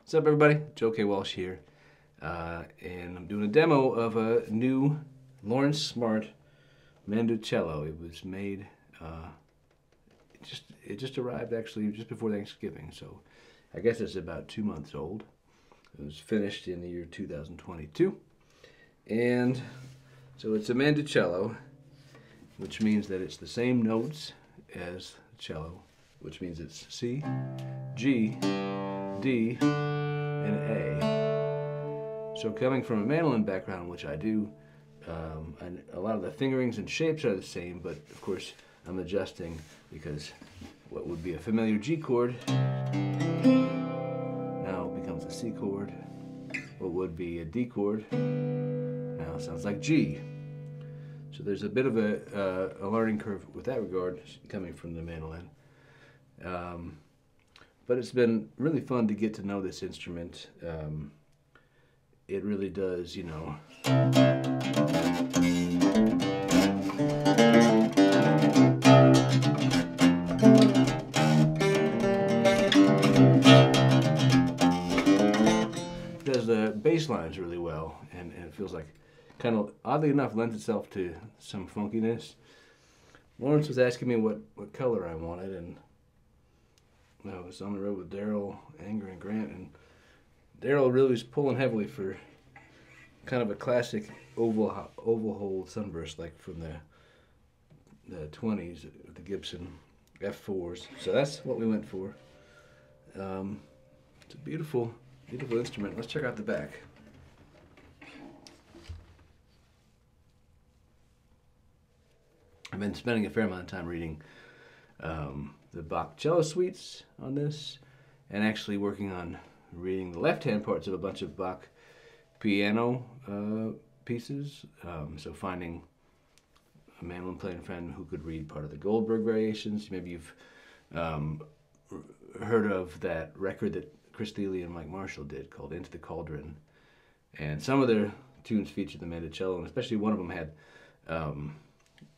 What's up, everybody? Joe K. Walsh here, and I'm doing a demo of a new Lawrence Smart Mandocello. It was made, it just arrived actually just before Thanksgiving, so I guess it's about 2 months old. It was finished in the year 2022, and so it's a mandocello, which means that it's the same notes as the cello, which means it's C, G, D, and A. So coming from a mandolin background, which I do, and a lot of the fingerings and shapes are the same, but of course I'm adjusting because what would be a familiar G chord now becomes a C chord. What would be a D chord now sounds like G. So there's a bit of a learning curve with that regard coming from the mandolin. But it's been really fun to get to know this instrument. It really does, you know. Does the bass lines really well, and it feels like, kind of oddly enough, lends itself to some funkiness. Lawrence was asking me what color I wanted, and I was on the road with Daryl Anger and Grant, and Daryl really was pulling heavily for kind of a classic oval hole sunburst, like from the 20s, the Gibson F4s. So that's what we went for. It's a beautiful, beautiful instrument. Let's check out the back. I've been spending a fair amount of time reading the Bach cello suites on this, and actually working on reading the left-hand parts of a bunch of Bach piano pieces. So finding a mandolin playing friend who could read part of the Goldberg Variations. Maybe you've heard of that record that Chris Thiele and Mike Marshall did called Into the Cauldron. And some of their tunes featured the mandocello, and especially one of them had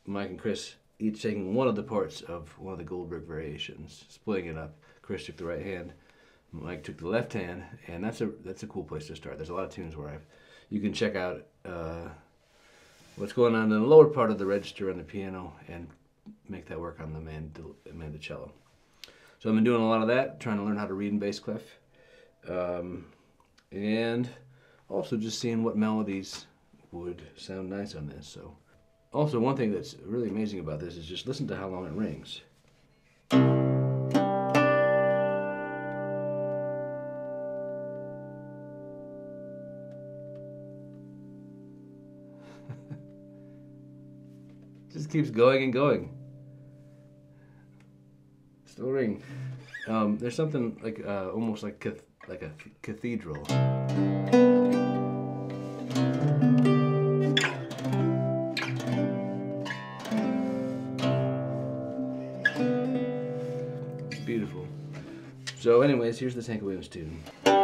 Mike and Chris each taking one of the parts of one of the Goldberg Variations, splitting it up. Chris took the right hand, Mike took the left hand, and that's a cool place to start. There's a lot of tunes where you can check out what's going on in the lower part of the register on the piano and make that work on the mandocello. So I've been doing a lot of that, trying to learn how to read in bass clef, and also just seeing what melodies would sound nice on this. So. Also, one thing that's really amazing about this is just listen to how long it rings. Just keeps going and going. Still ring. There's something like almost like a cathedral. Beautiful. So anyways, here's the Tank Williams tune.